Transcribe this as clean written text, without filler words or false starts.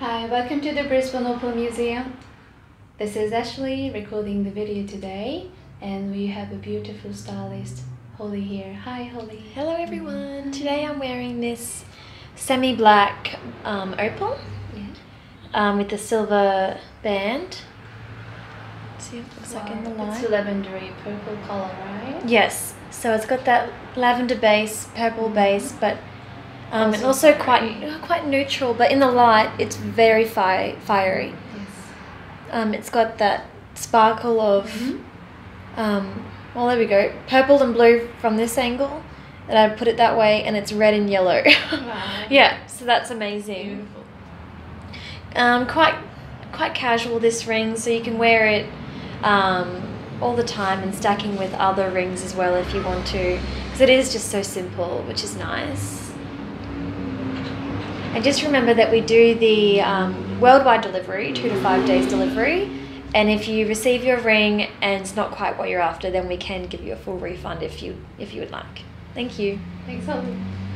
Hi, welcome to the Brisbane Opal Museum. This is Ashley recording the video today, and we have a beautiful stylist, Holly, here. Hi, Holly. Hello, everyone. Today I'm wearing this semi-black opal with a silver band. Let's see if it looks like in the light. It's a lavendery purple color, right? Yes. So it's got that lavender base, purple base, but and also quite neutral, but in the light it's very fiery. Yes. It's got that sparkle of well, there we go, purple and blue from this angle, and I put it that way, and it's red and yellow. Wow. Yeah, so that's amazing. Beautiful. Quite casual, this ring, so you can wear it all the time, and stacking with other rings as well if you want to, because it is just so simple, which is nice. And just remember that we do the worldwide delivery, 2 to 5 days delivery. And if you receive your ring and it's not quite what you're after, then we can give you a full refund if you would like. Thank you. Thanks, Holly.